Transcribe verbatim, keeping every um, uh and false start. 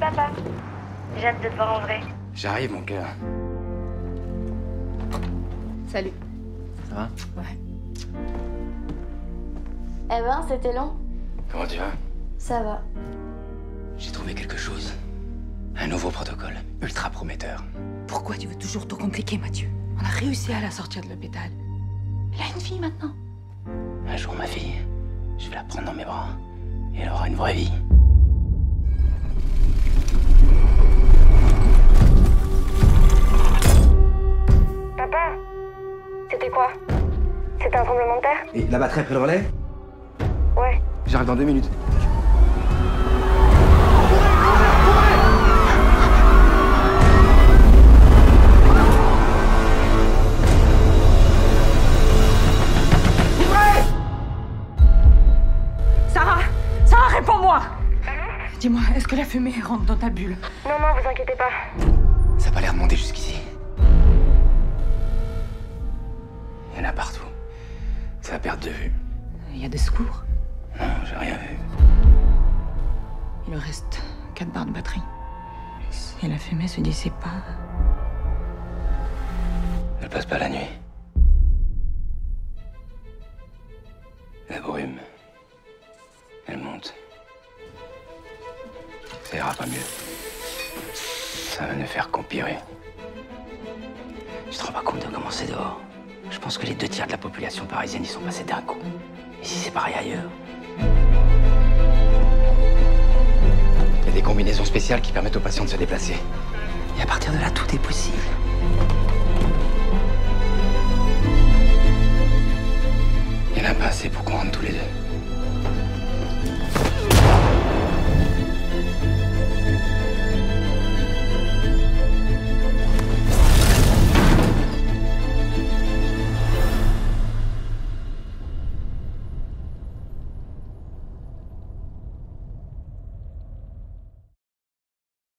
Salut papa. J'ai hâte de te voir en vrai. J'arrive mon cœur. Salut. Ça va? Ouais. Eh ben, c'était long. Comment tu vas? Ça va. J'ai trouvé quelque chose. Un nouveau protocole, ultra prometteur. Pourquoi tu veux toujours tout compliquer, Mathieu? On a réussi à la sortir de l'hôpital. Elle a une fille maintenant. Un jour, ma fille, je vais la prendre dans mes bras. Et elle aura une vraie vie. Papa, c'était quoi? C'était un tremblement de terre? Et la batterie a pris le relais? Ouais. J'arrive dans deux minutes. Sarah, Sarah, réponds-moi. Dis-moi, est-ce que la fumée rentre dans ta bulle? Non, non, vous inquiétez pas. Ça n'a pas l'air de monter jusqu'ici. Il y en a partout. C'est à perte de vue. Il y a des secours? Non, j'ai rien vu. Il lui reste quatre barres de batterie. Et la fumée se dissipe pas. Elle passe pas la nuit. La brume. Elle monte. Ça ira pas mieux. Ça va ne faire qu'empirer. Tu te rends pas compte de comment c'est dehors? Je pense que les deux tiers de la population parisienne y sont passés d'un coup. Et si c'est pareil ailleurs? Il y a des combinaisons spéciales qui permettent aux patients de se déplacer. Et à partir de là, tout est possible. Il n'y en a pas assez pour qu'on rentre tous les deux.